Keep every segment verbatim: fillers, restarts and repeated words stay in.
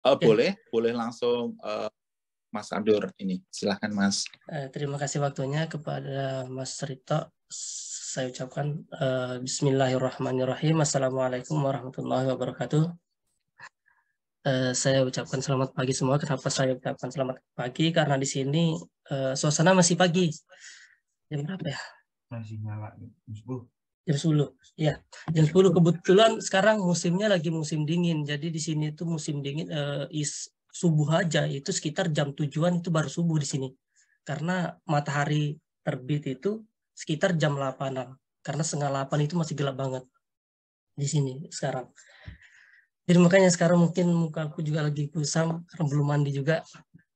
Uh, okay. Boleh, boleh langsung uh, Mas Abdur ini. Silahkan Mas. Eh, terima kasih waktunya kepada Mas Rito. Saya ucapkan uh, Bismillahirrahmanirrahim. Assalamualaikum warahmatullahi wabarakatuh. Uh, saya ucapkan selamat pagi semua. Kenapa saya ucapkan selamat pagi? Karena di sini uh, suasana masih pagi. Jam berapa ya? Masih nyala. Jam sepuluh. Ya, jam sepuluh. Kebetulan sekarang musimnya lagi musim dingin. Jadi di sini itu musim dingin uh, is subuh aja. Itu sekitar jam tujuan itu baru subuh di sini. Karena matahari terbit itu sekitar jam delapanan. Karena setengah delapan itu masih gelap banget di sini sekarang. Jadi makanya sekarang mungkin mukaku juga lagi kusam karena belum mandi juga.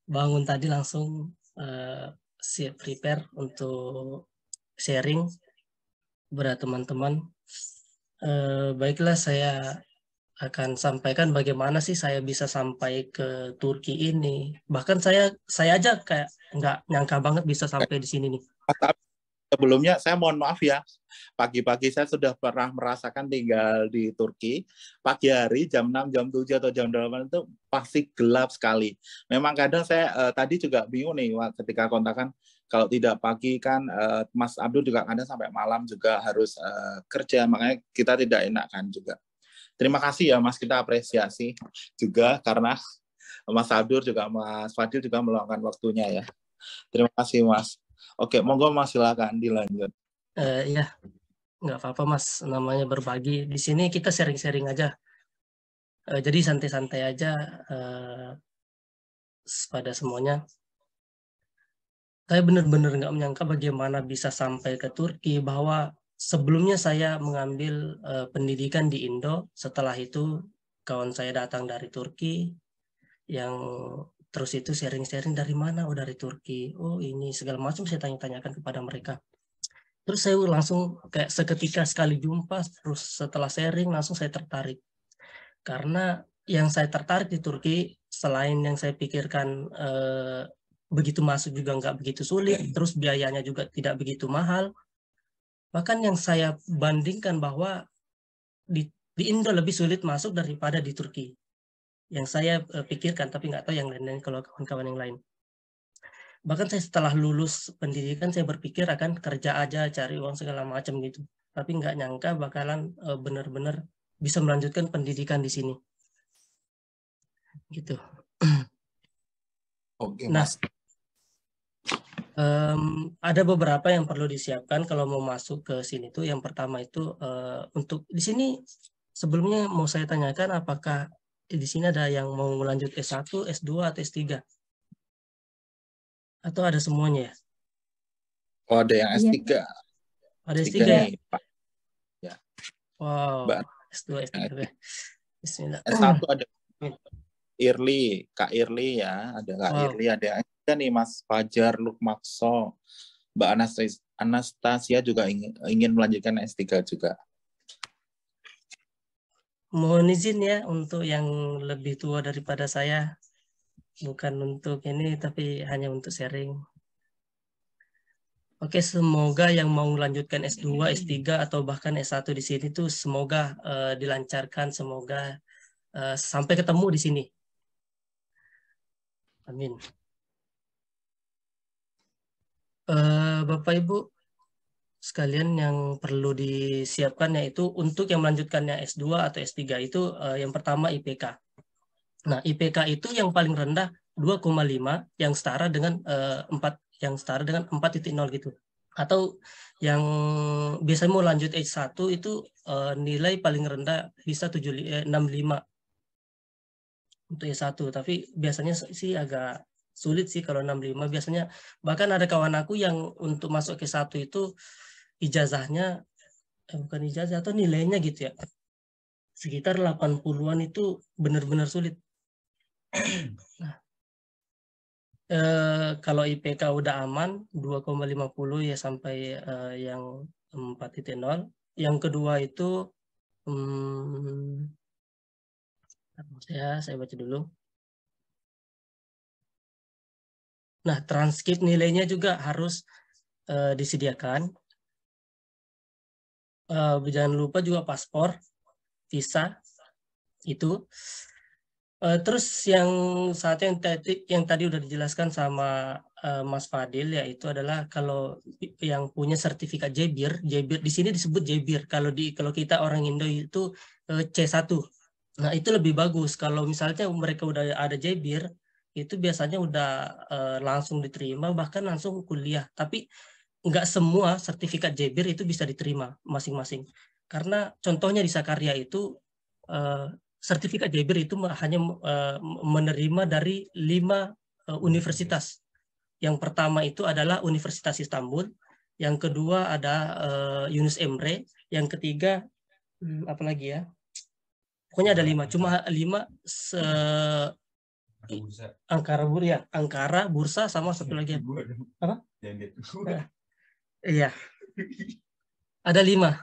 Bangun tadi langsung uh, siap prepare untuk sharing kepada teman-teman. Uh, baiklah, saya akan sampaikan bagaimana sih saya bisa sampai ke Turki ini. Bahkan saya saya aja kayak nggak nyangka banget bisa sampai di sini nih. Sebelumnya saya mohon maaf ya, pagi-pagi saya sudah pernah merasakan tinggal di Turki, pagi hari jam enam, jam tujuh, atau jam delapan itu pasti gelap sekali. Memang kadang saya eh, tadi juga bingung nih ketika kontakan, kalau tidak pagi kan eh, Mas Abdul juga kadang sampai malam juga harus eh, kerja, makanya kita tidak enakan juga. Terima kasih ya Mas, kita apresiasi juga karena Mas Abdul juga Mas Fadil juga meluangkan waktunya ya. Terima kasih Mas. Oke, monggo Mas, silakan dilanjut. Uh, ya, nggak apa-apa Mas, namanya berbagi. Di sini kita sharing-sharing aja. Uh, jadi santai-santai aja uh, pada semuanya. Saya benar-benar nggak menyangka bagaimana bisa sampai ke Turki. Bahwa sebelumnya saya mengambil uh, pendidikan di Indo. Setelah itu kawan saya datang dari Turki yang terus itu sharing-sharing dari mana, oh dari Turki, oh ini segala macam saya tanya-tanyakan kepada mereka. Terus saya langsung kayak seketika sekali jumpa, terus setelah sharing langsung saya tertarik. Karena yang saya tertarik di Turki, selain yang saya pikirkan eh, begitu masuk juga nggak begitu sulit, terus biayanya juga tidak begitu mahal. Bahkan yang saya bandingkan bahwa di, di Indo lebih sulit masuk daripada di Turki. Yang saya pikirkan, tapi nggak tahu yang lain-lain kalau kawan-kawan yang lain. Bahkan saya setelah lulus pendidikan, saya berpikir akan kerja aja, cari uang segala macam gitu. Tapi nggak nyangka bakalan benar-benar bisa melanjutkan pendidikan di sini. Gitu. Oke, nah, Mas. Um, ada beberapa yang perlu disiapkan kalau mau masuk ke sini tuh. Yang pertama itu uh, untuk di sini sebelumnya mau saya tanyakan apakah di sini ada yang mau lanjut S satu, S dua, atau S tiga? Atau ada semuanya ya? Oh, ada yang S tiga. Ya. Ada S tiga, S tiga ya? Ya? Wow, Mbak. S dua, S tiga. Ya. Bismillah. S satu ada Irly, Kak Irly ya. Ada Kak wow. Irly, ada yang nih Mas Fajar Lukmakso. Mbak Anastas Anastasia juga ingin, ingin melanjutkan S tiga juga. Mohon izin ya untuk yang lebih tua daripada saya, bukan untuk ini tapi hanya untuk sharing. Oke, semoga yang mau melanjutkan S dua, S tiga atau bahkan S satu di sini tuh semoga uh, dilancarkan, semoga uh, sampai ketemu di sini. Amin. Uh, Bapak Ibu sekalian, yang perlu disiapkan yaitu untuk yang melanjutkannya S dua atau S tiga itu eh, yang pertama I P K. Nah, I P K itu yang paling rendah dua koma lima yang setara dengan eh, empat yang setara dengan empat titik nol gitu. Atau yang biasanya mau lanjut S satu itu eh, nilai paling rendah bisa tujuh, eh, enam puluh lima untuk S satu, tapi biasanya sih agak sulit sih kalau enam puluh lima biasanya. Bahkan ada kawan aku yang untuk masuk ke S satu itu ijazahnya eh, bukan ijazah atau nilainya gitu ya sekitar delapan puluhan itu benar-benar sulit. Nah, eh, kalau I P K udah aman dua koma lima nol ya sampai eh, yang empat titik nol. Yang kedua itu hmm, saya saya baca dulu. Nah, transkrip nilainya juga harus eh, disediakan. Uh, jangan lupa juga paspor, visa itu. Uh, terus yang satu yang tadi yang tadi udah dijelaskan sama uh, Mas Fadil, yaitu adalah kalau yang punya sertifikat J B I R, J B I R di sini disebut J B I R. Kalau di kalau kita orang Indo itu uh, C satu. Nah, itu lebih bagus. Kalau misalnya mereka udah ada J B I R, itu biasanya udah uh, langsung diterima, bahkan langsung kuliah. Tapi nggak semua sertifikat J B I R itu bisa diterima masing-masing. Karena contohnya di Sakarya itu uh, sertifikat J B I R itu hanya menerima dari lima universitas. Yang pertama itu adalah Universitas Istanbul, yang kedua ada Yunus Emre, yang ketiga apalagi ya, pokoknya ada lima. Cuma lima se Ankara Bursa, ya Ankara Bursa sama satu lagi apa? Iya, ada lima.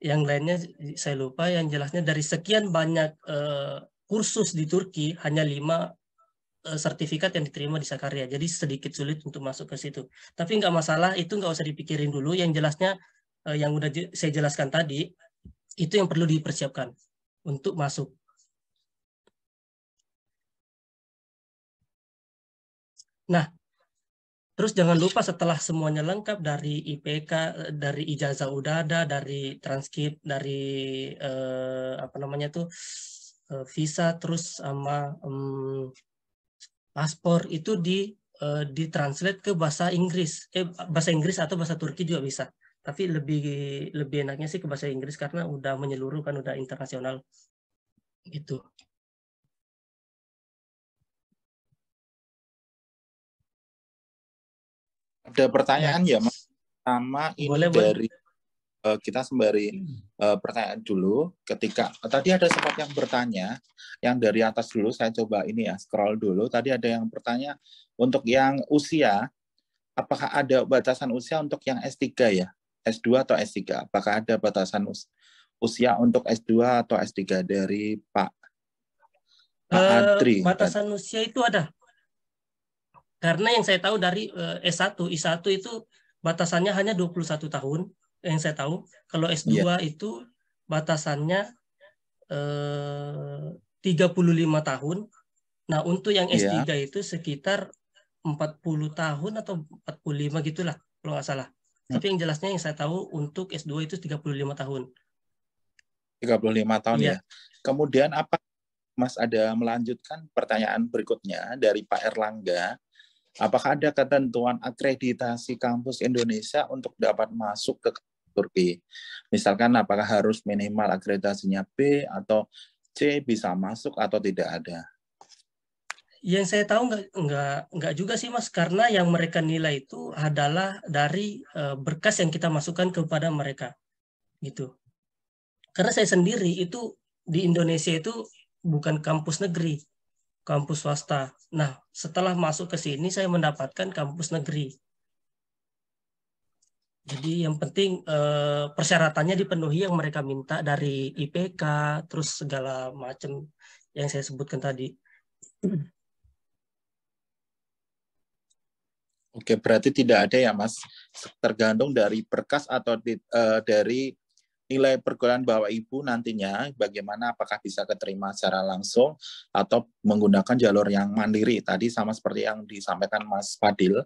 Yang lainnya saya lupa, yang jelasnya dari sekian banyak uh, kursus di Turki, hanya lima uh, sertifikat yang diterima di Sakarya. Jadi sedikit sulit untuk masuk ke situ. Tapi nggak masalah, itu nggak usah dipikirin dulu. Yang jelasnya, uh, yang udah je saya jelaskan tadi, itu yang perlu dipersiapkan untuk masuk. Nah, terus jangan lupa setelah semuanya lengkap dari I P K, dari ijazah udah ada, dari transkrip, dari eh, apa namanya tuh eh, visa, terus sama eh, paspor, itu di eh, ditranslate ke bahasa Inggris, eh, bahasa Inggris atau bahasa Turki juga bisa. Tapi lebih lebih enaknya sih ke bahasa Inggris karena udah menyeluruh kan, udah internasional gitu. Ada pertanyaan ya, Mas? Sama ini boleh, dari boleh. Uh, kita sembari uh, pertanyaan dulu. Ketika uh, tadi ada sempat yang bertanya, yang dari atas dulu saya coba ini ya, scroll dulu. Tadi ada yang bertanya untuk yang usia, apakah ada batasan usia untuk yang S tiga ya? S dua atau S tiga? Apakah ada batasan us usia untuk S dua atau S tiga dari Pak Hadri? Uh, batasan tadi. Usia itu ada. Karena yang saya tahu dari S satu, I satu itu batasannya hanya dua puluh satu tahun, yang saya tahu. Kalau S dua yeah. itu batasannya eh, tiga puluh lima tahun. Nah, untuk yang S tiga yeah. itu sekitar empat puluh tahun atau empat puluh lima gitulah, kalau nggak salah. Hmm. Tapi yang jelasnya yang saya tahu untuk S dua itu tiga puluh lima tahun. tiga puluh lima tahun yeah. ya. Kemudian apa, Mas, ada melanjutkan pertanyaan berikutnya dari Pak Erlangga. Apakah ada ketentuan akreditasi kampus Indonesia untuk dapat masuk ke Turki? Misalkan apakah harus minimal akreditasinya B atau C bisa masuk atau tidak ada? Yang saya tahu nggak, nggak, nggak juga sih, Mas, karena yang mereka nilai itu adalah dari berkas yang kita masukkan kepada mereka, gitu. Karena saya sendiri itu di Indonesia itu bukan kampus negeri, kampus swasta. Nah, setelah masuk ke sini saya mendapatkan kampus negeri. Jadi yang penting eh, persyaratannya dipenuhi yang mereka minta dari I P K, terus segala macam yang saya sebutkan tadi. Oke, berarti tidak ada ya, Mas. Tergantung dari berkas atau di, eh, dari nilai perguruan bawah ibu nantinya, bagaimana, apakah bisa keterima secara langsung atau menggunakan jalur yang mandiri. Tadi sama seperti yang disampaikan Mas Fadil,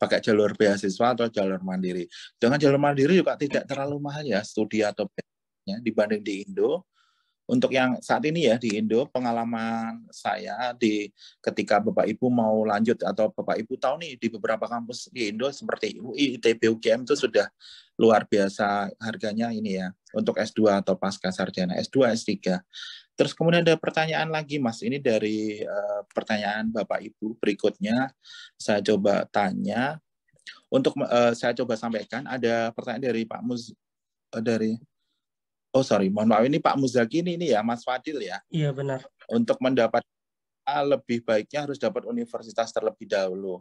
pakai jalur beasiswa atau jalur mandiri. Dengan jalur mandiri juga tidak terlalu mahal ya, studi atau beasiswanya dibanding di Indo. Untuk yang saat ini ya di Indo, pengalaman saya di ketika Bapak Ibu mau lanjut atau Bapak Ibu tahu nih di beberapa kampus di Indo seperti U I, I T B, U G M itu sudah luar biasa harganya ini ya, untuk S dua atau pasca sarjana, S dua, S tiga. Terus kemudian ada pertanyaan lagi, Mas, ini dari uh, pertanyaan Bapak Ibu berikutnya, saya coba tanya, untuk uh, saya coba sampaikan, ada pertanyaan dari Pak Muz, uh, dari, oh sorry, mohon maaf, ini Pak Muzaki ini, ini ya, Mas Fadil ya? Iya, benar. Untuk mendapat A, lebih baiknya harus dapat universitas terlebih dahulu.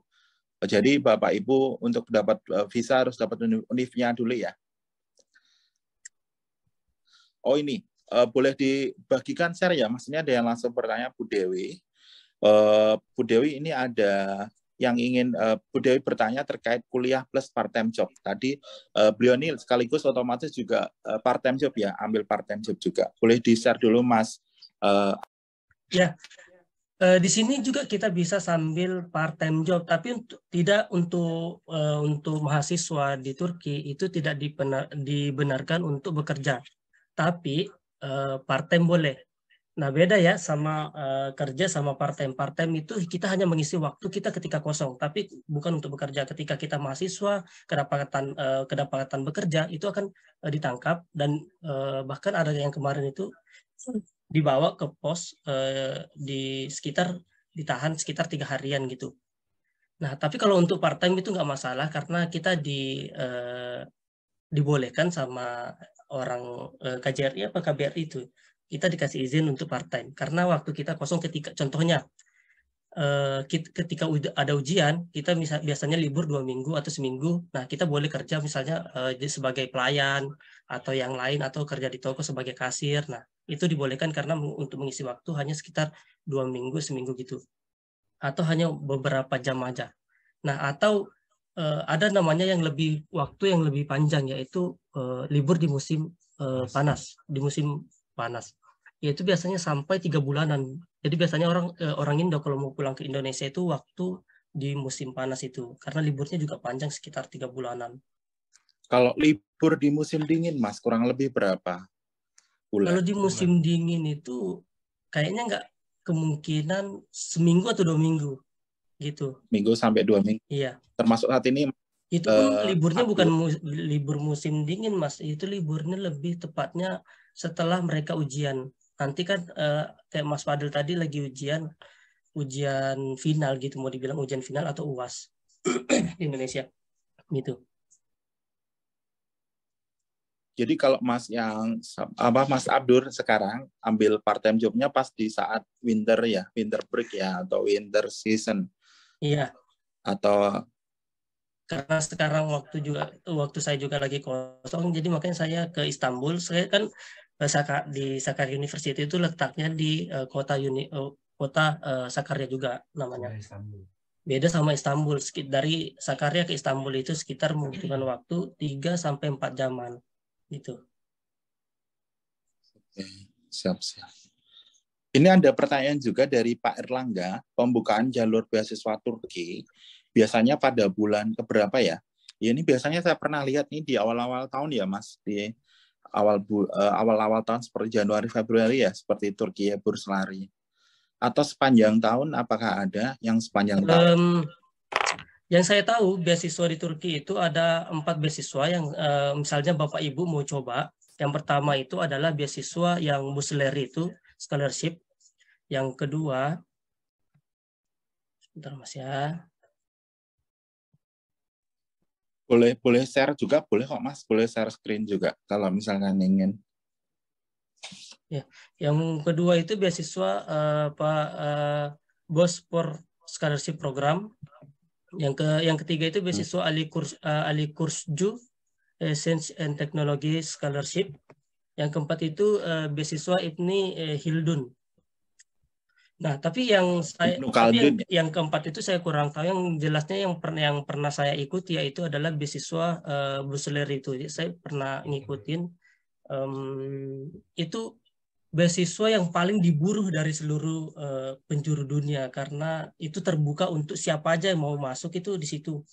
Jadi Bapak Ibu untuk dapat visa harus dapat univnya dulu ya. Oh ini, uh, boleh dibagikan share ya, Mas. Ini ada yang langsung bertanya Bu Dewi. Uh, Bu Dewi ini ada yang ingin uh, Bu Dewi bertanya terkait kuliah plus part-time job. Tadi uh, beliau ini sekaligus otomatis juga uh, part-time job ya, ambil part-time job juga. Boleh di-share dulu, Mas. Uh, Ya, eh, di sini juga kita bisa sambil part-time job, tapi untuk, tidak untuk eh, untuk mahasiswa di Turki itu tidak dipenar, dibenarkan untuk bekerja, tapi eh, part-time boleh. Nah, beda ya sama uh, kerja sama part-time. Part-time itu kita hanya mengisi waktu kita ketika kosong, tapi bukan untuk bekerja. Ketika kita mahasiswa, kedapatan, uh, kedapatan bekerja, itu akan uh, ditangkap. Dan uh, bahkan ada yang kemarin itu dibawa ke pos, uh, di sekitar, ditahan sekitar tiga harian gitu. Nah, tapi kalau untuk part-time itu nggak masalah, karena kita di, uh, dibolehkan sama orang uh, K J R I apa K B R I itu. Kita dikasih izin untuk part-time karena waktu kita kosong ketika contohnya ketika ada ujian kita biasanya libur dua minggu atau seminggu, nah kita boleh kerja misalnya sebagai pelayan atau yang lain atau kerja di toko sebagai kasir, nah itu dibolehkan karena untuk mengisi waktu hanya sekitar dua minggu seminggu gitu atau hanya beberapa jam aja. Nah atau ada namanya yang lebih waktu yang lebih panjang yaitu libur di musim panas di musim panas, yaitu biasanya sampai tiga bulanan. Jadi biasanya orang orang Indo kalau mau pulang ke Indonesia itu waktu di musim panas itu, karena liburnya juga panjang sekitar tiga bulanan. Kalau libur di musim dingin, Mas, kurang lebih berapa bulan? Kalau di musim dingin itu kayaknya nggak kemungkinan seminggu atau dua minggu gitu. Minggu sampai dua minggu. Iya. Termasuk saat ini. Itu pun uh, liburnya aku... bukan mu libur musim dingin, Mas. Itu liburnya lebih tepatnya setelah mereka ujian. Nanti kan eh, kayak Mas Fadil tadi lagi ujian ujian final gitu, mau dibilang ujian final atau U A S di Indonesia gitu. Jadi kalau Mas yang apa Mas Abdur sekarang ambil part time jobnya pas di saat winter ya, winter break ya atau winter season. Iya. Atau karena sekarang waktu juga waktu saya juga lagi kosong, jadi makanya saya ke Istanbul. Saya kan di Sakarya University itu letaknya di kota uni, kota Sakarya juga namanya. Beda sama Istanbul. Dari Sakarya ke Istanbul itu sekitar membutuhkan waktu tiga sampai empat jaman gitu. Siap-siap. Ini ada pertanyaan juga dari Pak Erlangga, pembukaan jalur beasiswa Turki biasanya pada bulan keberapa ya? Ya ini biasanya saya pernah lihat nih di awal-awal tahun ya Mas, di awal-awal tahun seperti Januari Februari ya, seperti Turkiye Bursları. Atau sepanjang tahun apakah ada yang sepanjang um, tahun? Yang saya tahu beasiswa di Turki itu ada empat beasiswa yang uh, misalnya Bapak Ibu mau coba. Yang pertama itu adalah beasiswa yang Bursleri itu scholarship. Yang kedua, bentar Mas ya. Boleh boleh share juga, boleh kok Mas, boleh share screen juga kalau misalkan ingin. Ya, yang kedua itu beasiswa uh, Pak uh, Bosporus Scholarship Program. Yang ke yang ketiga itu beasiswa hmm. Ali Kurs uh, Ali Kursju uh, Science and Technology Scholarship. Yang keempat itu uh, beasiswa Ibni uh, Hildun. Nah, tapi yang saya tapi yang, yang keempat itu saya kurang tahu. Yang jelasnya yang pernah yang pernah saya ikuti yaitu adalah beasiswa uh, Bursleri itu. Saya pernah ngikutin um, itu beasiswa yang paling diburu dari seluruh uh, penjuru dunia karena itu terbuka untuk siapa aja yang mau masuk itu di situ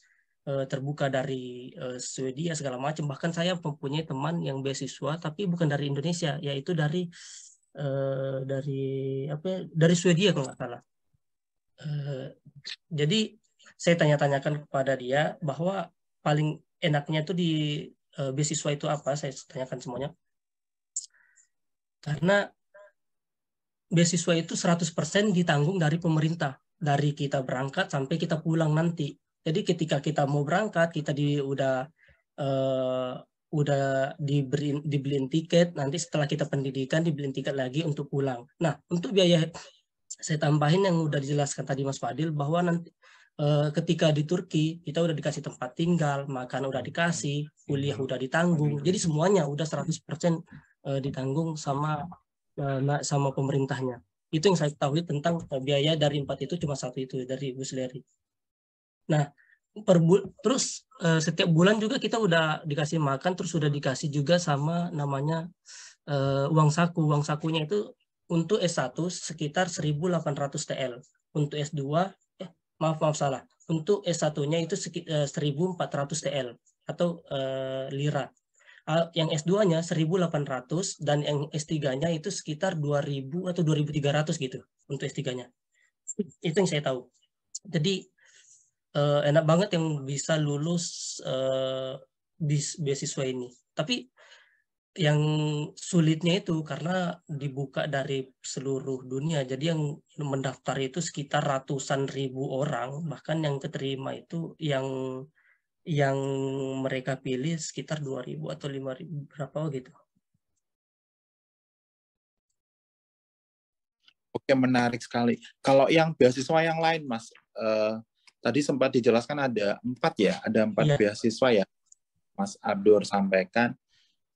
uh, terbuka dari uh, Swedia segala macam. Bahkan saya mempunyai teman yang beasiswa tapi bukan dari Indonesia, yaitu dari Uh, dari apa dari Swedia kalau nggak salah. Uh, jadi saya tanya-tanyakan kepada dia bahwa paling enaknya itu di uh, beasiswa itu apa, saya tanyakan semuanya. Karena beasiswa itu seratus persen ditanggung dari pemerintah, dari kita berangkat sampai kita pulang nanti. Jadi ketika kita mau berangkat, kita di udah uh, udah diberi, dibeliin tiket, nanti setelah kita pendidikan dibeliin tiket lagi untuk pulang. Nah, untuk biaya saya tambahin yang udah dijelaskan tadi Mas Fadil bahwa nanti e, ketika di Turki kita udah dikasih tempat tinggal, makan udah dikasih, kuliah udah ditanggung. Jadi semuanya udah seratus persen ditanggung sama sama pemerintahnya. Itu yang saya ketahui tentang biaya dari empat itu, cuma satu itu dari Bursleri. Nah, per bul terus uh, setiap bulan juga kita udah dikasih makan, terus udah dikasih juga sama namanya uh, uang saku. Uang sakunya itu Untuk S satu sekitar seribu delapan ratus T L. Untuk S dua, eh, maaf, maaf salah. Untuk S satunya itu sekitar seribu empat ratus T L atau eh, lira. Yang S duanya seribu delapan ratus dan yang S tiganya itu sekitar dua ribu atau dua ribu tiga ratus gitu untuk S tiganya. Itu yang saya tahu. Jadi eh, enak banget yang bisa lulus eh, beasiswa ini. Tapi yang sulitnya itu karena dibuka dari seluruh dunia, jadi yang mendaftar itu sekitar ratusan ribu orang, bahkan yang keterima itu yang yang mereka pilih sekitar dua ribu atau lima ribu berapa gitu. Oke, menarik sekali. Kalau yang beasiswa yang lain, Mas, eh, tadi sempat dijelaskan ada empat ya, ada empat ya. Beasiswa ya, Mas Abdur sampaikan.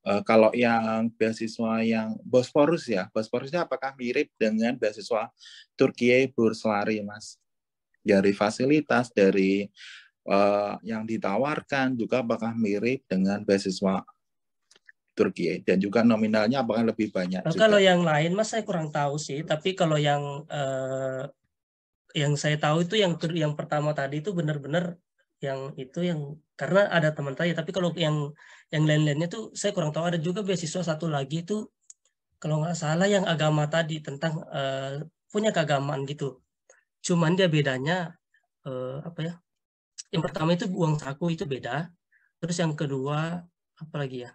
Uh, kalau yang beasiswa yang Bosporus ya, Bosporusnya apakah mirip dengan beasiswa Turkiye Bursları, Mas? Dari fasilitas, dari uh, yang ditawarkan juga apakah mirip dengan beasiswa Turkiye? Dan juga nominalnya apakah lebih banyak? Nah, kalau yang lain, Mas, saya kurang tahu sih. Tapi kalau yang uh, yang saya tahu itu yang yang pertama tadi itu benar-benar yang itu yang karena ada teman saya, tapi kalau yang yang lain-lainnya tuh saya kurang tahu. Ada juga beasiswa satu lagi itu kalau nggak salah yang agama tadi, tentang uh, punya keagamaan gitu. Cuman dia bedanya uh, apa ya? Yang pertama itu uang saku itu beda. Terus yang kedua apa lagi ya?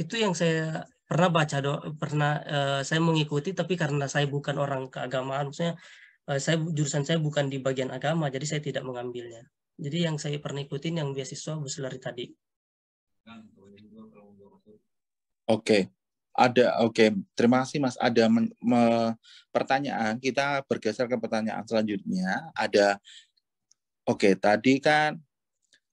Itu yang saya pernah baca do, pernah uh, saya mengikuti, tapi karena saya bukan orang keagamaan, maksudnya uh, saya jurusan saya bukan di bagian agama, jadi saya tidak mengambilnya. Jadi yang saya pernah ikutin yang beasiswa Bursları tadi. Oke, okay. ada oke. Okay. Terima kasih, Mas. Ada men, me, pertanyaan. Kita bergeser ke pertanyaan selanjutnya. Ada oke okay, tadi kan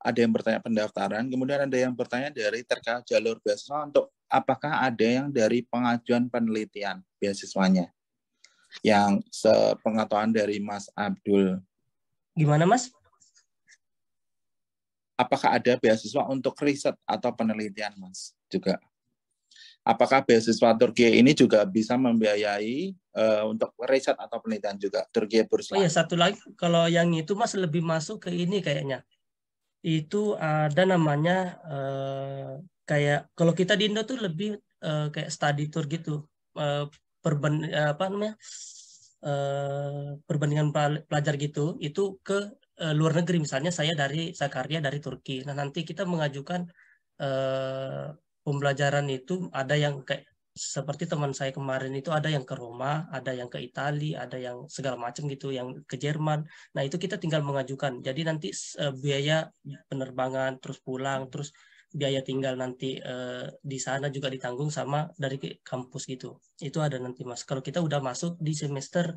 ada yang bertanya pendaftaran, kemudian ada yang bertanya dari terkait jalur beasiswa untuk apakah ada yang dari pengajuan penelitian beasiswanya? Yang sepengetahuan dari Mas Abdul. Gimana, Mas? Apakah ada beasiswa untuk riset atau penelitian, Mas? Juga, apakah beasiswa Turki ini juga bisa membiayai uh, untuk riset atau penelitian juga? Turki Bursları. Oh ya, satu lagi, kalau yang itu, Mas, lebih masuk ke ini kayaknya. Itu ada namanya uh, kayak kalau kita di Indo tuh lebih uh, kayak study tour gitu, uh, perban apa namanya uh, perbandingan pelajar gitu. Itu ke luar negeri, misalnya saya dari Sakarya dari Turki. Nah, nanti kita mengajukan eh, pembelajaran itu ada yang kayak seperti teman saya kemarin itu ada yang ke Roma, ada yang ke Italia, ada yang segala macam gitu, yang ke Jerman. Nah, itu kita tinggal mengajukan. Jadi nanti eh, biaya penerbangan, terus pulang, terus biaya tinggal nanti eh, di sana juga ditanggung sama dari kampus gitu. Itu ada nanti, Mas. Kalau kita udah masuk di semester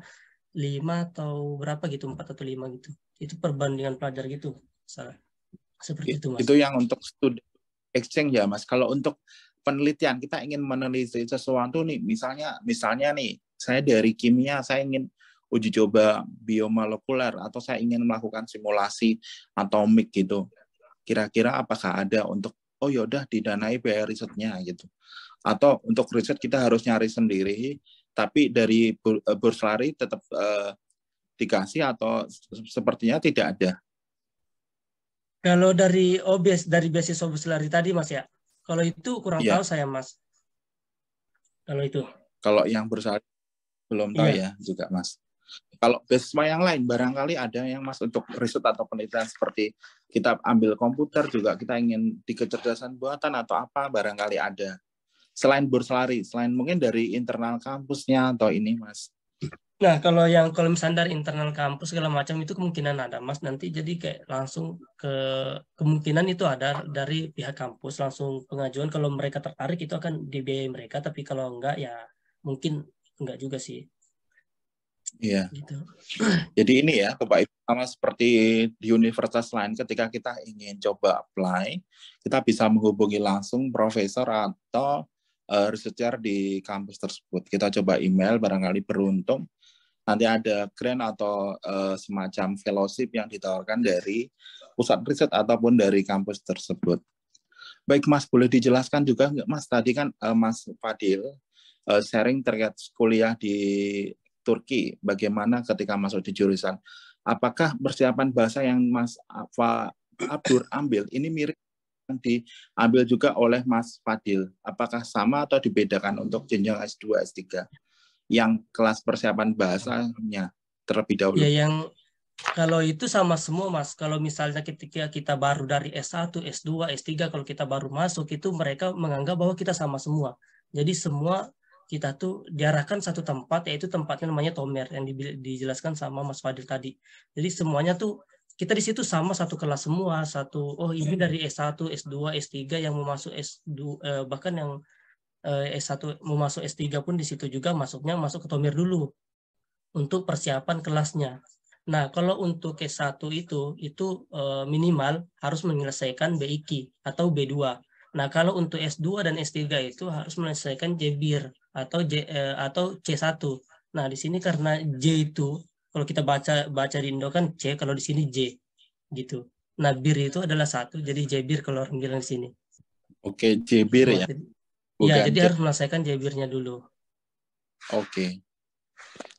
lima atau berapa gitu, empat atau lima gitu, itu perbandingan pelajar gitu, salah seperti itu, Mas. Itu yang untuk student exchange ya, Mas. Kalau untuk penelitian kita ingin meneliti sesuatu nih, misalnya misalnya nih saya dari kimia, saya ingin uji coba biomolekuler atau saya ingin melakukan simulasi atomik gitu, kira-kira apakah ada untuk oh yaudah didanai biaya risetnya gitu, atau untuk riset kita harus nyari sendiri tapi dari Bursları tetap eh, dikasih atau sepertinya tidak ada? Kalau dari obes dari beasiswa Bursları tadi, Mas ya, kalau itu kurang ya. Tahu saya, Mas. Kalau itu. Kalau yang Bursları belum tahu ya, ya juga, Mas. Kalau beasiswa yang lain barangkali ada yang, Mas, untuk riset atau penelitian seperti kita ambil komputer juga, kita ingin di kecerdasan buatan atau apa, barangkali ada. Selain Bursları, selain mungkin dari internal kampusnya atau ini, Mas. Nah, kalau yang kalau misalnya dari internal kampus segala macam itu kemungkinan ada, Mas. Nanti jadi kayak langsung ke kemungkinan itu ada dari pihak kampus langsung pengajuan. Kalau mereka tertarik itu akan dibiayai mereka, tapi kalau enggak ya mungkin enggak juga sih. Iya. Gitu. Jadi ini ya, Bapak Ibu, sama seperti di universitas lain, ketika kita ingin coba apply, kita bisa menghubungi langsung profesor atau Uh, researcher di kampus tersebut. Kita coba email, barangkali beruntung nanti ada grant atau uh, semacam fellowship yang ditawarkan dari pusat riset ataupun dari kampus tersebut. Baik, Mas, boleh dijelaskan juga nggak, Mas, tadi kan uh, Mas Fadil uh, sharing terkait kuliah di Turki, bagaimana ketika masuk di jurusan. Apakah persiapan bahasa yang Mas Pak Abdur ambil ini mirip yang diambil juga oleh Mas Fadil? Apakah sama atau dibedakan untuk jenjang S dua, S tiga? Yang kelas persiapan bahasanya terlebih dahulu. Ya, yang kalau itu sama semua, Mas. Kalau misalnya ketika kita baru dari S satu, S dua, S tiga, kalau kita baru masuk, itu mereka menganggap bahwa kita sama semua. Jadi semua kita tuh diarahkan satu tempat, yaitu tempatnya namanya Tomir, yang dijelaskan sama Mas Fadil tadi. Jadi semuanya tuh, kita di situ sama satu kelas semua, satu, oh ini dari S satu, S dua, S tiga, yang mau masuk S dua, eh, bahkan yang eh, S satu mau masuk S tiga pun di situ juga masuknya masuk ke Tomir dulu, untuk persiapan kelasnya. Nah, kalau untuk S satu itu, itu eh, minimal harus menyelesaikan B I Q atau B dua. Nah, kalau untuk S dua dan S tiga itu harus menyelesaikan J B I R atau J, eh, atau C satu. Nah, di sini karena J itu kalau kita baca baca di Indo kan C, kalau di sini J gitu. Nah, B I R itu adalah satu, jadi J B I R kalau orang bilang di sini. Oke, J B I R ya. Iya, jadi J... harus menyelesaikan J B I R-nya dulu. Oke.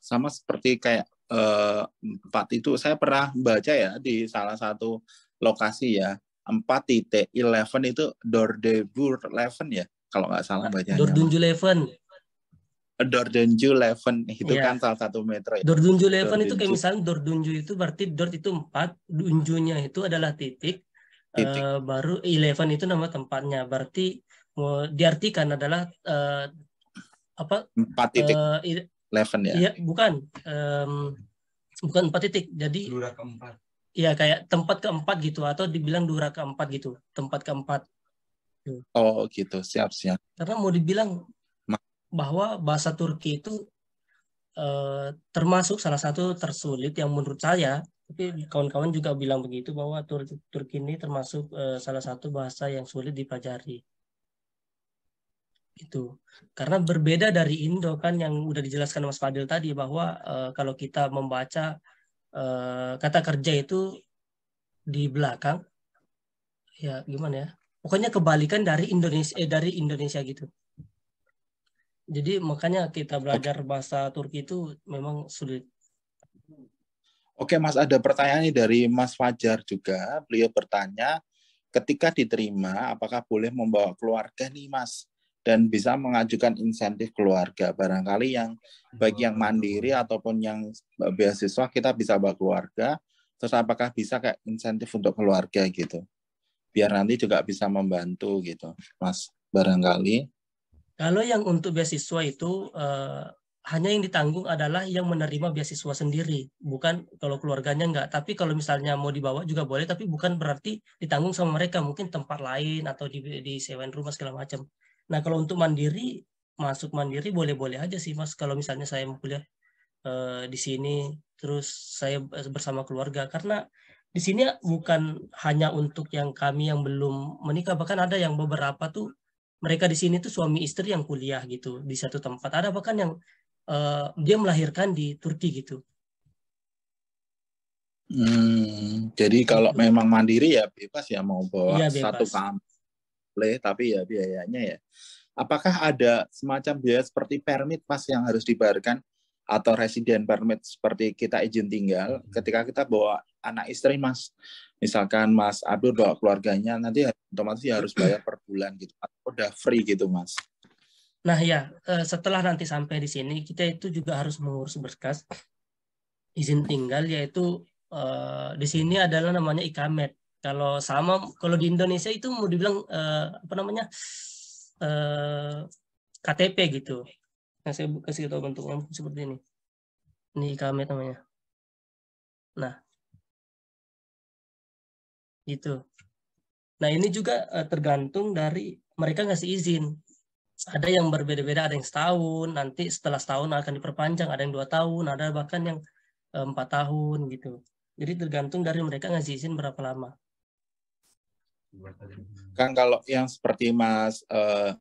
Sama seperti kayak eh, empat itu saya pernah baca ya di salah satu lokasi ya. empat titik sebelas itu Dordebur sebelas ya, kalau nggak salah bacanya. Dordunju sebelas. Dordunju sebelas, itu yeah. Kan salah satu metro ya. Dordunju sebelas Dordunju. Itu kayak misalnya Dordunju itu berarti Dord itu empat, Dunjunya itu adalah titik, titik. Uh, baru sebelas itu nama tempatnya, berarti uh, diartikan adalah uh, apa? empat titik uh, sebelas ya? Iya, bukan. Um, bukan empat titik, jadi... Lurah keempat. Ya, kayak tempat keempat gitu, atau dibilang dura keempat gitu, tempat keempat. Oh gitu, siap-siap. Karena mau dibilang bahwa bahasa Turki itu eh, termasuk salah satu tersulit yang menurut saya, tapi kawan-kawan juga bilang begitu, bahwa Tur Turki ini termasuk eh, salah satu bahasa yang sulit dipelajari. Itu karena berbeda dari Indo kan, yang udah dijelaskan Mas Fadil tadi, bahwa eh, kalau kita membaca kata kerja itu di belakang, ya gimana ya, pokoknya kebalikan dari Indonesia eh, dari Indonesia gitu. Jadi makanya kita belajar bahasa Turki itu memang sulit. Oke Mas, ada pertanyaan nih dari Mas Fajar juga. Beliau bertanya, ketika diterima apakah boleh membawa keluarga nih Mas, dan bisa mengajukan insentif keluarga. Barangkali yang bagi yang mandiri ataupun yang beasiswa kita bisa bawa keluarga. Terus apakah bisa kayak insentif untuk keluarga gitu? Biar nanti juga bisa membantu gitu, Mas. Barangkali. Kalau yang untuk beasiswa itu eh, hanya yang ditanggung adalah yang menerima beasiswa sendiri. Bukan kalau keluarganya enggak. Tapi kalau misalnya mau dibawa juga boleh. Tapi bukan berarti ditanggung sama mereka. Mungkin tempat lain atau di, di sewain rumah segala macam. Nah, kalau untuk mandiri, masuk mandiri boleh-boleh aja sih, Mas. Kalau misalnya saya mau kuliah eh, di sini, terus saya bersama keluarga. Karena di sini bukan hanya untuk yang kami yang belum menikah. Bahkan ada yang beberapa tuh, mereka di sini tuh suami istri yang kuliah gitu, di satu tempat. Ada bahkan yang eh, dia melahirkan di Turki gitu. Hmm, jadi kalau gitu. Memang mandiri ya bebas ya, mau bawa ya, satu kamar. Tapi ya biayanya ya. Apakah ada semacam biaya seperti permit Mas yang harus dibayarkan atau resident permit seperti kita izin tinggal ketika kita bawa anak istri Mas? Misalkan Mas Abdur bawa keluarganya, nanti otomatis harus bayar per bulan gitu. Atau udah free gitu Mas? Nah ya, setelah nanti sampai di sini kita itu juga harus mengurus berkas izin tinggal, yaitu eh, di sini adalah namanya ikamet. Kalau sama, kalau di Indonesia itu mau dibilang eh, apa namanya eh, K T P gitu. Nah, saya kasih tahu bentuknya seperti ini. Ini ikamet namanya. Nah, gitu. Nah ini juga eh, tergantung dari mereka ngasih izin. Ada yang berbeda-beda, ada yang setahun. Nanti setelah setahun akan diperpanjang. Ada yang dua tahun, ada bahkan yang eh, empat tahun gitu. Jadi tergantung dari mereka ngasih izin berapa lama. Kan kalau yang seperti Mas uh,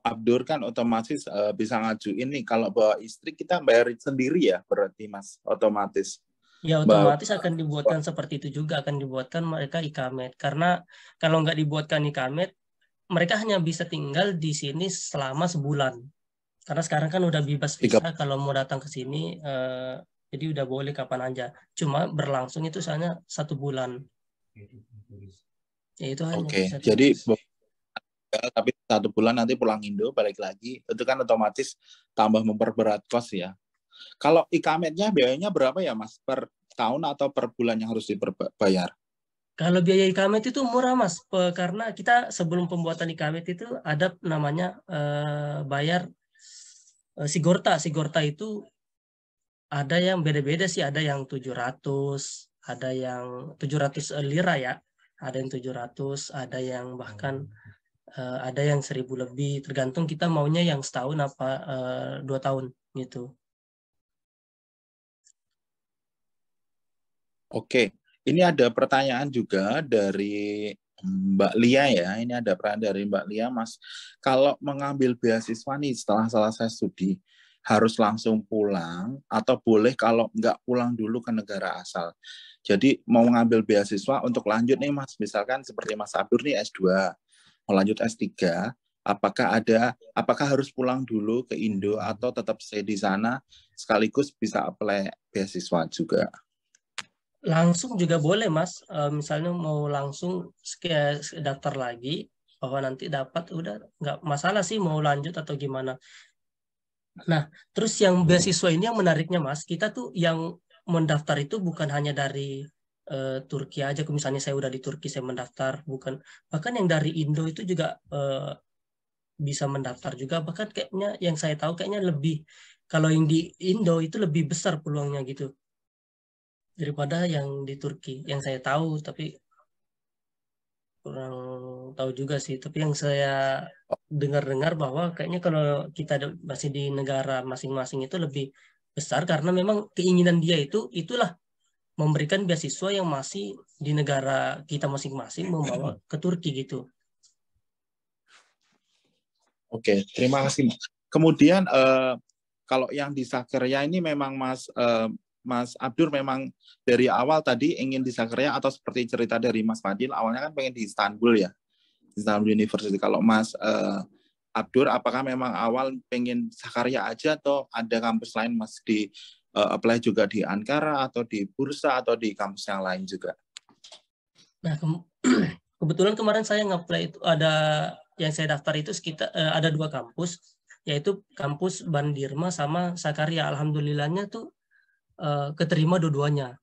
Abdur kan otomatis uh, bisa ngajuin nih. Kalau bawa istri kita bayar sendiri ya berarti Mas, otomatis. Ya otomatis bawa, akan dibuatkan bawa. Seperti itu juga akan dibuatkan mereka ikamet. Karena kalau nggak dibuatkan ikamet, mereka hanya bisa tinggal di sini selama sebulan. Karena sekarang kan udah bebas visa kalau mau datang ke sini, eh, jadi udah boleh kapan aja. Cuma berlangsung itu hanya satu bulan. Ya, itu hanya. Oke. Jadi tapi satu bulan nanti pulang Indo balik lagi, itu kan otomatis tambah memperberat kos ya. Kalau ikametnya biayanya berapa ya Mas per tahun atau per bulan yang harus dibayar? Kalau biaya ikamet itu murah Mas, karena kita sebelum pembuatan ikamet itu ada namanya eh, bayar eh, sigorta. Sigorta itu ada yang beda-beda sih, ada yang tujuh ratus, ada yang tujuh ratus lira ya, ada yang tujuh ratus, ada yang bahkan eh, ada yang seribu lebih, tergantung kita maunya yang setahun apa eh, dua tahun gitu. Oke. Ini ada pertanyaan juga dari Mbak Lia ya. Ini ada pertanyaan dari Mbak Lia, Mas. Kalau mengambil beasiswa nih setelah selesai studi, harus langsung pulang atau boleh kalau nggak pulang dulu ke negara asal? Jadi mau mengambil beasiswa untuk lanjut nih Mas, misalkan seperti Mas Abdur nih S dua, mau lanjut S tiga, apakah ada, apakah harus pulang dulu ke Indo atau tetap stay di sana sekaligus bisa apply beasiswa juga? Langsung juga boleh Mas, e, misalnya mau langsung daftar lagi bahwa nanti dapat, udah nggak masalah sih mau lanjut atau gimana. Nah terus yang beasiswa ini yang menariknya Mas, kita tuh yang mendaftar itu bukan hanya dari e, Turki aja. Misalnya saya udah di Turki saya mendaftar, bukan, bahkan yang dari Indo itu juga e, bisa mendaftar juga. Bahkan kayaknya yang saya tahu kayaknya lebih, kalau yang di Indo itu lebih besar peluangnya gitu daripada yang di Turki, yang saya tahu, tapi kurang tahu juga sih. Tapi yang saya dengar-dengar bahwa kayaknya kalau kita masih di negara masing-masing itu lebih besar, karena memang keinginan dia itu itulah memberikan beasiswa yang masih di negara kita masing-masing membawa ke Turki gitu. Oke, terima kasih. Kemudian eh, kalau yang di Sakarya ini memang Mas eh, Mas Abdur memang dari awal tadi ingin di Sakarya atau seperti cerita dari Mas Fadil awalnya kan pengen di Istanbul ya, Istanbul University. Kalau Mas uh, Abdur apakah memang awal pengen Sakarya aja atau ada kampus lain Mas di uh, apply juga di Ankara atau di Bursa atau di kampus yang lain juga? Nah ke kebetulan kemarin saya nge-apply itu ada yang saya daftar itu sekitar uh, ada dua kampus, yaitu kampus Bandirma sama Sakarya. Alhamdulillahnya tuh keterima dua-duanya.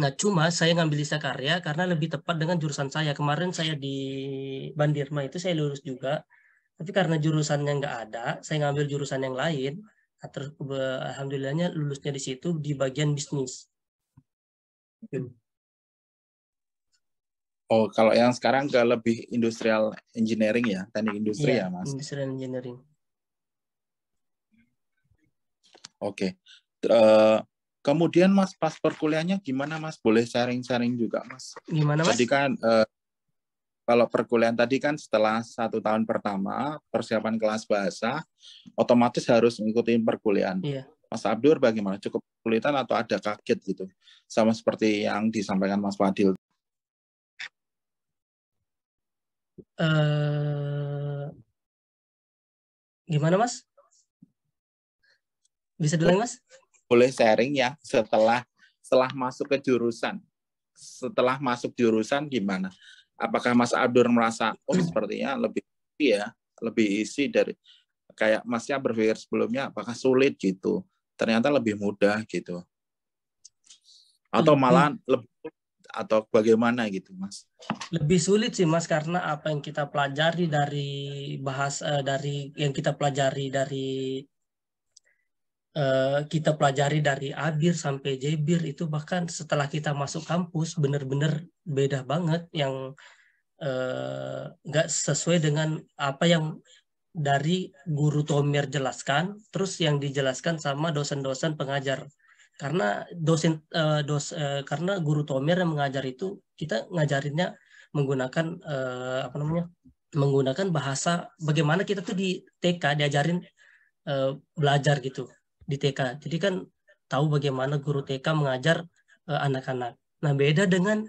Nah cuma saya ngambil di Sakarya karena lebih tepat dengan jurusan saya. Kemarin saya di Bandirma itu saya lulus juga, tapi karena jurusannya nggak ada, saya ngambil jurusan yang lain. Terus alhamdulillahnya lulusnya di situ di bagian bisnis. Oh kalau yang sekarang ke lebih industrial engineering ya, teknik industri ya, ya Mas. Industrial engineering. Oke. Okay. Uh... Kemudian Mas, pas perkuliahannya gimana Mas? Boleh sharing-sharing juga Mas. Gimana Mas? Jadi kan eh, kalau perkuliahan tadi kan setelah satu tahun pertama persiapan kelas bahasa, otomatis harus mengikuti perkuliahan. Iya. Mas Abdur bagaimana? Cukup kesulitan atau ada kaget gitu? Sama seperti yang disampaikan Mas Fadil. Uh, gimana Mas? Bisa diulangi Mas? Boleh sharing ya setelah setelah masuk ke jurusan, setelah masuk jurusan gimana? Apakah Mas Abdur merasa oh sepertinya lebih isi ya, lebih isi dari kayak Masnya berpikir sebelumnya? Apakah sulit gitu? Ternyata lebih mudah gitu? Atau malah lebih atau bagaimana gitu Mas? Lebih sulit sih Mas, karena apa yang kita pelajari dari bahasa dari yang kita pelajari dari Uh, kita pelajari dari A B I R sampai J B I R itu, bahkan setelah kita masuk kampus benar-benar beda banget, yang nggak uh, sesuai dengan apa yang dari guru Tomir jelaskan terus yang dijelaskan sama dosen-dosen pengajar. Karena dosen uh, dos uh, karena guru Tomir yang mengajar itu kita ngajarinnya menggunakan uh, apa namanya menggunakan bahasa bagaimana kita tuh di T K diajarin uh, belajar gitu di T K. Jadi kan tahu bagaimana guru T K mengajar anak-anak. Uh, nah beda dengan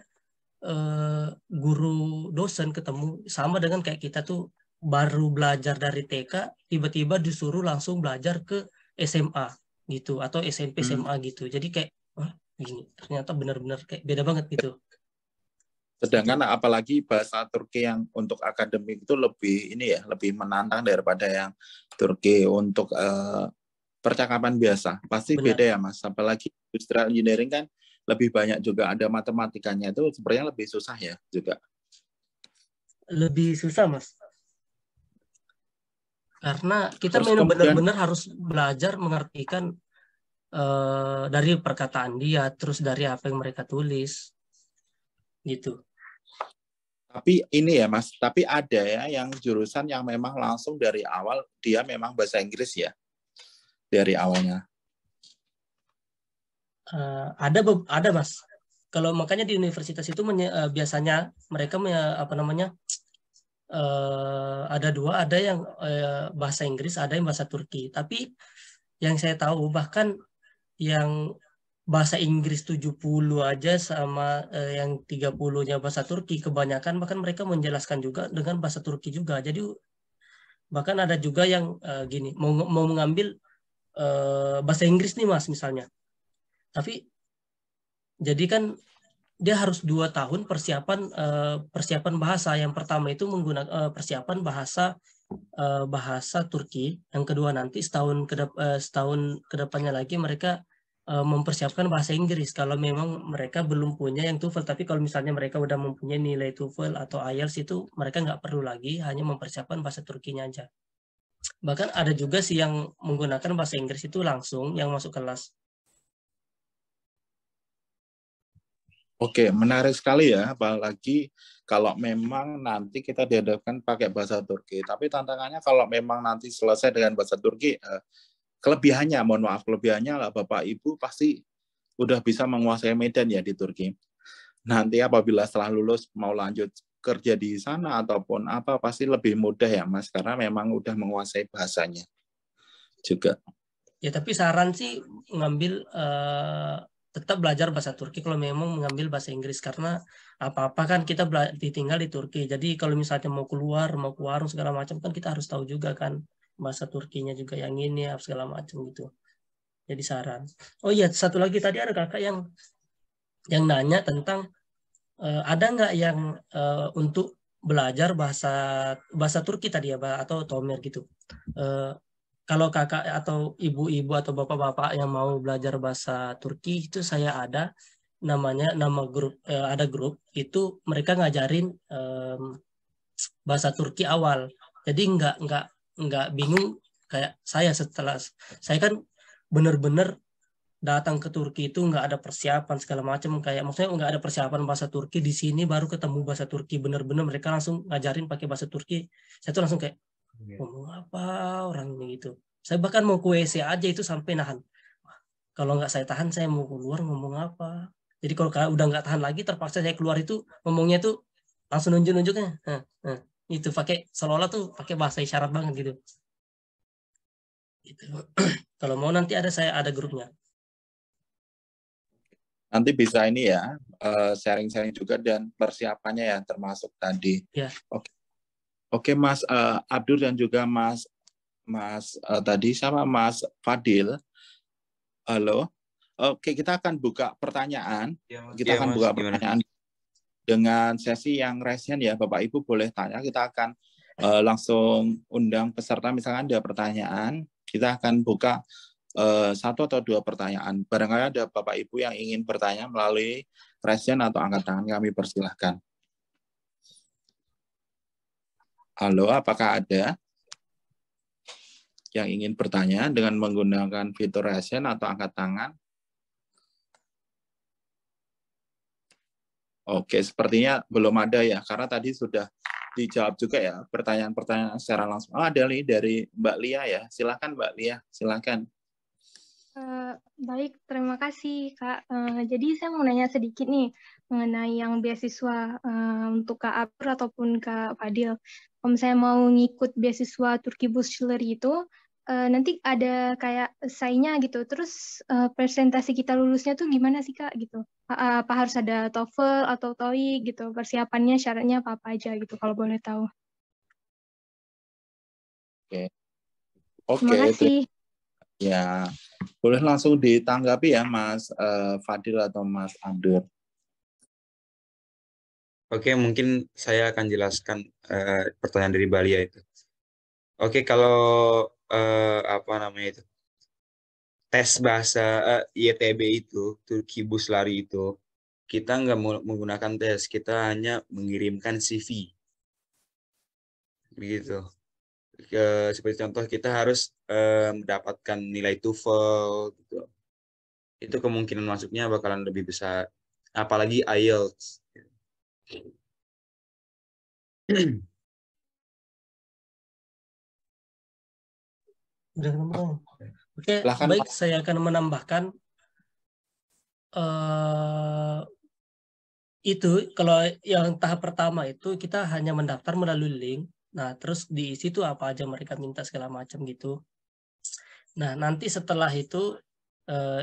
uh, guru dosen ketemu sama dengan kayak kita tuh baru belajar dari T K, tiba-tiba disuruh langsung belajar ke S M A gitu atau S M P S M A hmm. gitu. Jadi kayak wah, gini, ternyata benar-benar kayak beda banget gitu. Sedangkan apalagi bahasa Turki yang untuk akademik itu lebih ini ya, lebih menantang daripada yang Turki untuk eh, percakapan biasa. Pasti benar. Beda ya, Mas. Apalagi industrial engineering kan lebih banyak juga ada matematikanya, itu sebenarnya lebih susah ya juga. Lebih susah, Mas. Karena kita memang benar-benar harus belajar mengartikan uh, dari perkataan dia, terus dari apa yang mereka tulis, gitu. Tapi ini ya Mas, tapi ada ya yang jurusan yang memang langsung dari awal dia memang bahasa Inggris ya, dari awalnya. Uh, ada ada Mas. Kalau makanya di universitas itu uh, biasanya mereka uh, apa namanya? Uh, ada dua, ada yang uh, bahasa Inggris, ada yang bahasa Turki. Tapi yang saya tahu bahkan yang bahasa Inggris tujuh puluh aja sama uh, yang tiga puluh-nya bahasa Turki, kebanyakan bahkan mereka menjelaskan juga dengan bahasa Turki juga. Jadi bahkan ada juga yang uh, gini, mau, mau mengambil uh, bahasa Inggris nih Mas misalnya. Tapi jadi kan dia harus dua tahun persiapan uh, persiapan bahasa. Yang pertama itu menggunakan uh, persiapan bahasa uh, bahasa Turki. Yang kedua nanti setahun kedep uh, setahun kedepannya lagi mereka uh, mempersiapkan bahasa Inggris. Kalau memang mereka belum punya yang TOEFL, tapi kalau misalnya mereka udah mempunyai nilai TOEFL atau I E L T S itu mereka nggak perlu lagi, hanya mempersiapkan bahasa Turkinya aja. Bahkan ada juga sih yang menggunakan bahasa Inggris itu langsung yang masuk kelas. Oke, menarik sekali ya, apalagi kalau memang nanti kita dihadapkan pakai bahasa Turki. Tapi tantangannya kalau memang nanti selesai dengan bahasa Turki, eh, kelebihannya, mohon maaf, kelebihannya lah Bapak Ibu pasti udah bisa menguasai medan ya di Turki. Nanti apabila setelah lulus mau lanjut kerja di sana ataupun apa, pasti lebih mudah ya Mas, karena memang udah menguasai bahasanya juga. Ya, tapi saran sih ngambil... Eh... tetap belajar bahasa Turki kalau memang mengambil bahasa Inggris, karena apa-apa kan kita ditinggal di Turki. Jadi kalau misalnya mau keluar, mau ke warung segala macam kan kita harus tahu juga kan bahasa Turkinya juga yang ini apa segala macam gitu. Jadi saran. Oh iya, satu lagi tadi ada kakak yang yang nanya tentang uh, ada nggak yang uh, untuk belajar bahasa bahasa Turki tadi ya, atau Tomir gitu. Uh, Kalau kakak atau ibu-ibu atau bapak-bapak yang mau belajar bahasa Turki itu saya ada namanya nama grup eh, ada grup itu mereka ngajarin eh, bahasa Turki awal. Jadi nggak nggak nggak bingung kayak saya setelah saya kan bener-bener datang ke Turki itu nggak ada persiapan segala macam, kayak maksudnya nggak ada persiapan bahasa Turki. Di sini baru ketemu bahasa Turki, bener-bener mereka langsung ngajarin pakai bahasa Turki. Saya tuh langsung kayak ngomong apa orang ini gitu. Saya bahkan mau ke W C aja itu sampai nahan. Kalau nggak saya tahan, saya mau keluar ngomong apa. Jadi kalau udah nggak tahan lagi, terpaksa saya keluar itu ngomongnya tuh langsung nunjuk-nunjuknya. Nah, nah, itu pakai seolah-olah tuh pakai bahasa isyarat banget gitu. Gitu. Kalau mau nanti ada saya ada grupnya. Nanti bisa ini ya sharing-sharing juga dan persiapannya ya termasuk tadi. Ya. Oke. Oke Mas uh, Abdur dan juga Mas Mas uh, tadi sama Mas Fadil. Halo. Oke, kita akan buka pertanyaan. Ya, Mas, kita ya, akan mas, buka gimana? pertanyaan dengan sesi yang raise hand ya, Bapak Ibu boleh tanya. Kita akan uh, langsung undang peserta, misalkan ada pertanyaan, kita akan buka uh, satu atau dua pertanyaan. Barangkali ada Bapak Ibu yang ingin bertanya melalui raise hand atau angkat tangan, kami persilahkan. Halo, apakah ada yang ingin bertanya dengan menggunakan fitur raise hand atau angkat tangan? Oke, sepertinya belum ada ya, karena tadi sudah dijawab juga ya pertanyaan-pertanyaan secara langsung. Oh, ada nih dari Mbak Lia ya, silakan Mbak Lia, silakan. Uh, baik, terima kasih Kak. Uh, jadi saya mau nanya sedikit nih mengenai yang beasiswa uh, untuk Kak Abdur ataupun Kak Fadil. Om saya mau ngikut beasiswa Turki Bursları itu, uh, nanti ada kayak esainya gitu. Terus uh, presentasi kita lulusnya tuh gimana sih Kak gitu? Uh, apa harus ada TOEFL atau TOEIC gitu? Persiapannya syaratnya apa-apa aja gitu kalau boleh tahu. Oke. Oke. Terima kasih. Ya, boleh langsung ditanggapi ya Mas uh, Fadil atau Mas Abdur. Oke, mungkin saya akan jelaskan uh, pertanyaan dari Mbak Lia itu. Oke, kalau uh, apa namanya itu? Tes bahasa uh, Y T B itu, Turki Bursları itu, kita nggak menggunakan tes, kita hanya mengirimkan C V. Begitu. Seperti contoh kita harus eh, mendapatkan nilai TOEFL gitu. Itu kemungkinan masuknya bakalan lebih besar, apalagi I E L T S. Oke, baik, saya akan menambahkan uh, itu kalau yang tahap pertama itu kita hanya mendaftar melalui link. Nah, terus diisi itu apa aja mereka minta segala macam gitu. Nah, nanti setelah itu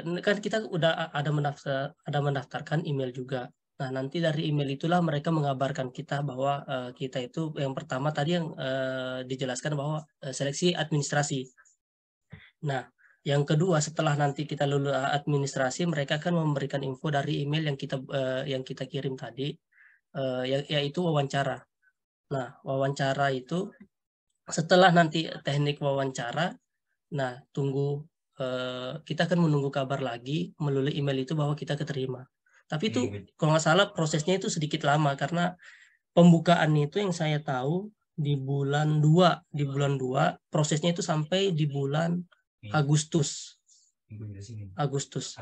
kan kita udah ada mendaftar, ada mendaftarkan email juga. Nah, nanti dari email itulah mereka mengabarkan kita bahwa kita itu yang pertama tadi yang dijelaskan bahwa seleksi administrasi. Nah, yang kedua setelah nanti kita lulus administrasi, mereka akan memberikan info dari email yang kita yang kita kirim tadi, yaitu wawancara. Nah, wawancara itu setelah nanti teknik wawancara, nah tunggu eh, kita akan menunggu kabar lagi melalui email itu bahwa kita keterima. Tapi itu hmm. kalau nggak salah prosesnya itu sedikit lama karena pembukaan itu yang saya tahu di bulan dua, di bulan dua prosesnya itu sampai di bulan Agustus. Agustus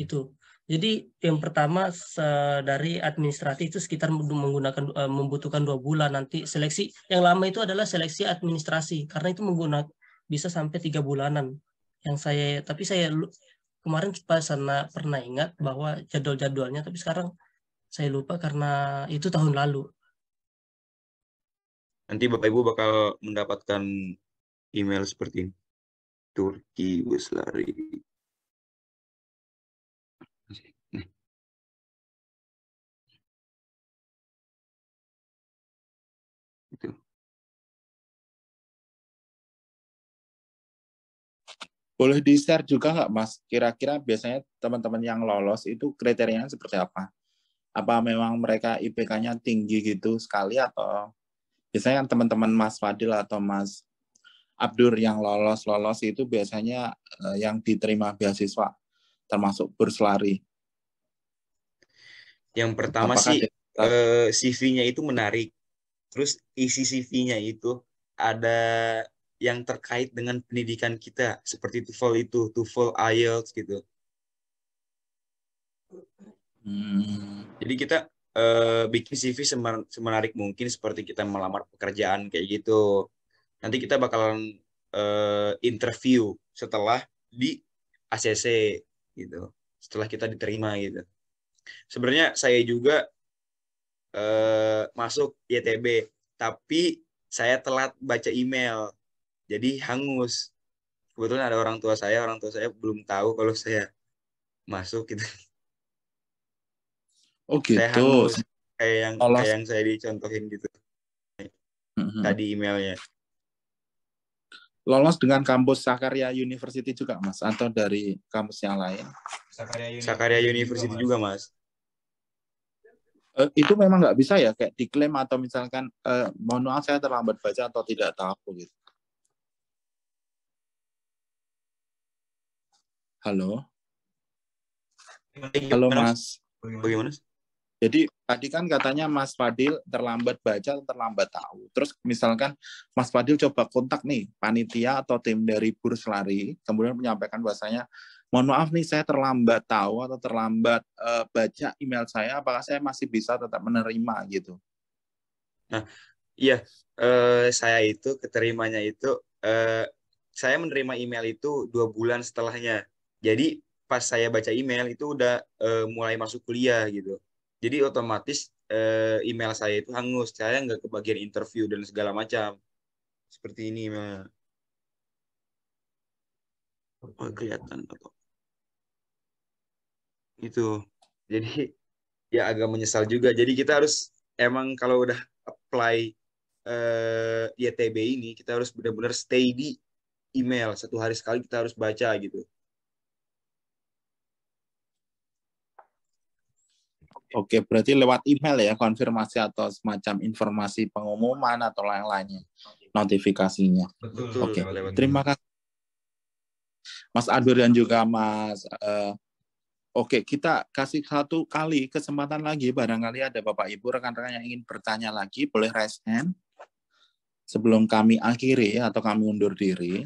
itu. Jadi yang pertama dari administrasi itu sekitar menggunakan membutuhkan dua bulan. Nanti seleksi yang lama itu adalah seleksi administrasi karena itu menggunakan bisa sampai tiga bulanan. Yang saya tapi saya kemarin sana pernah ingat bahwa jadwal-jadwalnya, tapi sekarang saya lupa karena itu tahun lalu. Nanti Bapak Ibu bakal mendapatkan email seperti ini. Turki Bursları. Itu. Boleh di-share juga nggak, Mas? Kira-kira biasanya teman-teman yang lolos itu kriterianya seperti apa? Apa memang mereka I P K-nya tinggi gitu sekali atau biasanya teman-teman Mas Fadil atau Mas Abdur yang lolos-lolos itu biasanya yang diterima beasiswa, termasuk Bursları. Yang pertama Apakah sih kita... eh, C V-nya itu menarik. Terus isi C V-nya itu ada yang terkait dengan pendidikan kita, seperti TOEFL itu, TOEFL, I E L T S gitu. Hmm. Jadi kita eh, bikin C V semenarik mungkin, seperti kita melamar pekerjaan kayak gitu. Nanti kita bakalan uh, interview setelah di A C C gitu, setelah kita diterima gitu. Sebenarnya saya juga uh, masuk Y T B, tapi saya telat baca email, jadi hangus. Kebetulan ada orang tua saya, orang tua saya belum tahu kalau saya masuk gitu. Oh gitu. Saya hangus, kayak yang, kayak yang saya dicontohin gitu mm-hmm. tadi emailnya. Lolos dengan kampus Sakarya University juga, Mas? Atau dari kampus yang lain? Sakarya University, Sakarya University juga, Mas. Juga, Mas. Uh, itu memang nggak bisa ya? Kayak diklaim atau misalkan, uh, mohon maaf saya terlambat baca atau tidak tahu gitu. Halo? Halo, Mas. Bagaimana? Jadi tadi kan katanya Mas Fadil terlambat baca, terlambat tahu. Terus misalkan Mas Fadil coba kontak nih panitia atau tim dari Bursları, kemudian menyampaikan bahasanya, mohon maaf nih saya terlambat tahu atau terlambat uh, baca email saya, apakah saya masih bisa tetap menerima gitu? Nah, iya uh, saya itu keterimanya itu uh, saya menerima email itu dua bulan setelahnya. Jadi pas saya baca email itu udah uh, mulai masuk kuliah gitu. Jadi otomatis eh, email saya itu hangus, saya nggak kebagian interview dan segala macam. Seperti ini emailnya. Oh, kelihatan atau itu. Jadi ya agak menyesal juga. Jadi kita harus emang kalau udah apply uh, Y T B ini kita harus benar-benar stay di email. Satu hari sekali kita harus baca gitu. Oke, berarti lewat email ya konfirmasi atau semacam informasi pengumuman atau lain-lainnya, notifikasinya. Betul. Oke, lewat terima kasih Mas Abdur dan juga Mas. Uh, Oke, kita kasih satu kali kesempatan lagi. Barangkali ada Bapak Ibu rekan-rekan yang ingin bertanya lagi, boleh raise hand sebelum kami akhiri atau kami undur diri.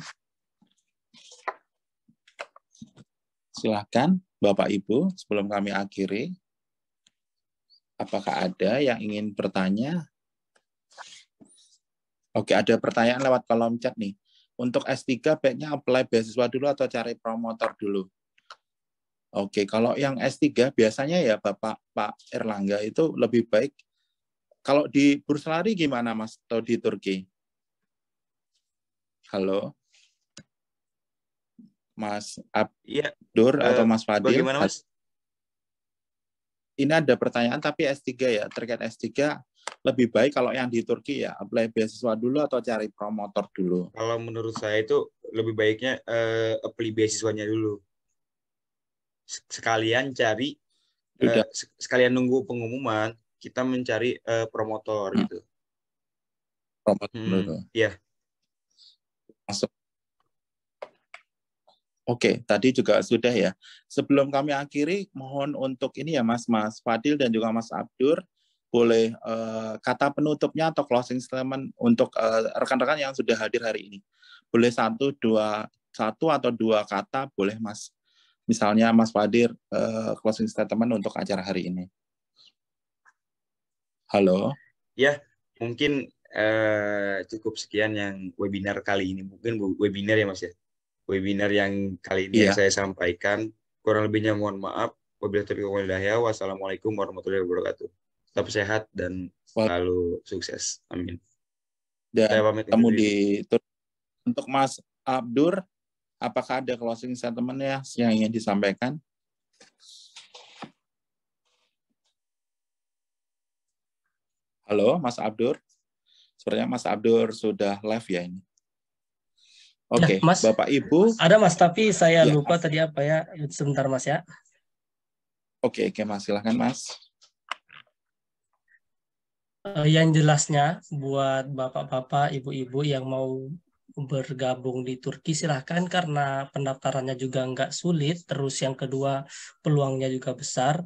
Silahkan Bapak Ibu sebelum kami akhiri. Apakah ada yang ingin bertanya? Oke, ada pertanyaan lewat kolom chat nih. Untuk S tiga baiknya apply beasiswa dulu atau cari promotor dulu? Oke, kalau yang S tiga biasanya ya Bapak Pak Erlangga itu lebih baik. Kalau di Burslari gimana Mas? Atau di Turki? Halo? Mas Abdur ya, atau Mas Fadil? Bagaimana Mas? Ini ada pertanyaan tapi S tiga ya, terkait S tiga lebih baik kalau yang di Turki ya apply beasiswa dulu atau cari promotor dulu? Kalau menurut saya itu lebih baiknya uh, apply beasiswanya dulu. Sekalian cari uh, sekalian nunggu pengumuman, kita mencari uh, promotor hmm. gitu. Promotor hmm, dulu. Iya. Masuk. Oke, tadi juga sudah ya. Sebelum kami akhiri, mohon untuk ini ya Mas, Mas Fadil dan juga Mas Abdur, boleh uh, kata penutupnya atau closing statement untuk rekan-rekan uh, yang sudah hadir hari ini. Boleh satu, dua, satu atau dua kata, boleh Mas. Misalnya Mas Fadil, uh, closing statement untuk acara hari ini. Halo. Ya, mungkin uh, cukup sekian yang webinar kali ini. Mungkin webinar ya Mas ya. Webinar yang kali ini yeah. yang saya sampaikan. Kurang lebihnya mohon maaf. Wabillahi taufiq wal hidayah. Wassalamualaikum warahmatullahi wabarakatuh. Tetap sehat dan selalu sukses. Amin. Dan saya pamit ketemu di Turki. Untuk Mas Abdur, apakah ada closing statement ya yang ingin disampaikan? Halo, Mas Abdur. Sepertinya Mas Abdur sudah live ya ini. Oke, okay. Nah, Bapak Ibu. Ada Mas, tapi saya ya. lupa tadi apa ya. Sebentar Mas ya. Oke, okay, oke okay, Mas, silahkan Mas. Yang jelasnya buat Bapak-Bapak, Ibu-Ibu yang mau bergabung di Turki silahkan karena pendaftarannya juga nggak sulit. Terus yang kedua peluangnya juga besar.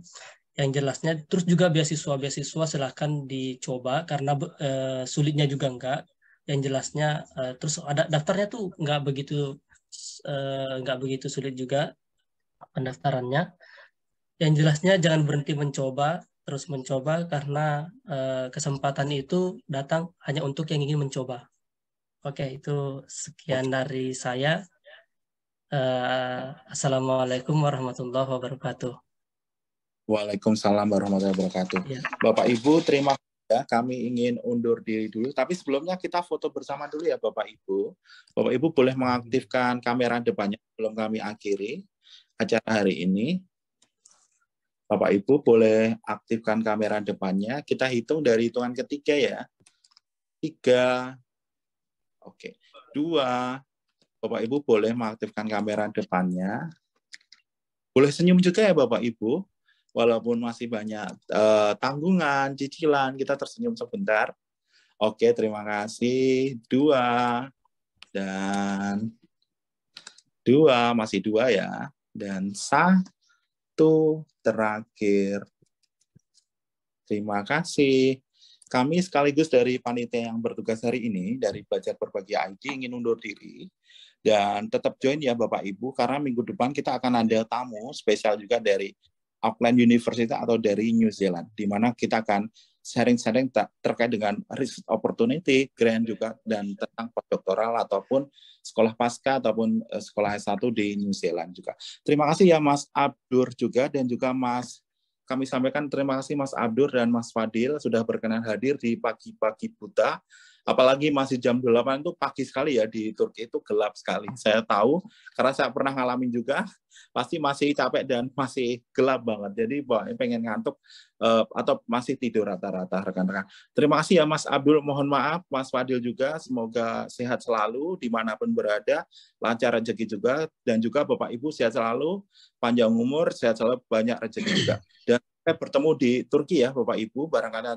Yang jelasnya terus juga beasiswa-beasiswa silahkan dicoba karena eh, sulitnya juga nggak. Yang jelasnya uh, terus ada daftarnya tuh nggak begitu nggak uh, begitu sulit juga pendaftarannya. Yang jelasnya jangan berhenti mencoba, terus mencoba karena uh, kesempatan itu datang hanya untuk yang ingin mencoba. Oke, itu sekian dari saya. Uh, Assalamualaikum warahmatullahi wabarakatuh. Waalaikumsalam warahmatullahi wabarakatuh. Ya. Bapak Ibu terima kasih. Ya, kami ingin undur diri dulu, tapi sebelumnya kita foto bersama dulu ya Bapak Ibu. Bapak Ibu boleh mengaktifkan kamera depannya sebelum kami akhiri acara hari ini. Bapak Ibu boleh aktifkan kamera depannya. Kita hitung dari hitungan ketiga ya. Tiga, oke, dua. Bapak Ibu boleh mengaktifkan kamera depannya. Boleh senyum juga ya Bapak Ibu. Walaupun masih banyak uh, tanggungan, cicilan, kita tersenyum sebentar. Oke, terima kasih. Dua, dan dua, masih dua ya. Dan satu, terakhir. Terima kasih. Kami sekaligus dari panitia yang bertugas hari ini, dari Belajar Berbagi I D, ingin undur diri. Dan tetap join ya Bapak Ibu, karena minggu depan kita akan ada tamu spesial juga dari Auckland University atau dari New Zealand, di mana kita akan sharing-sharing terkait dengan risk opportunity, grant juga, dan tentang postdoktoral ataupun sekolah pasca ataupun sekolah S satu di New Zealand juga. Terima kasih ya Mas Abdur juga dan juga Mas, kami sampaikan terima kasih Mas Abdur dan Mas Fadil sudah berkenan hadir di pagi-pagi buta Apalagi masih jam delapan itu pagi sekali ya, di Turki itu gelap sekali. Saya tahu karena saya pernah ngalamin juga, pasti masih capek dan masih gelap banget. Jadi pengen ngantuk atau masih tidur rata-rata rekan-rekan. Terima kasih ya Mas Abdur, mohon maaf Mas Fadil juga, semoga sehat selalu dimanapun berada, lancar rezeki juga, dan juga Bapak Ibu sehat selalu, panjang umur, sehat selalu, banyak rezeki juga. Dan bertemu di Turki ya Bapak Ibu, barangkali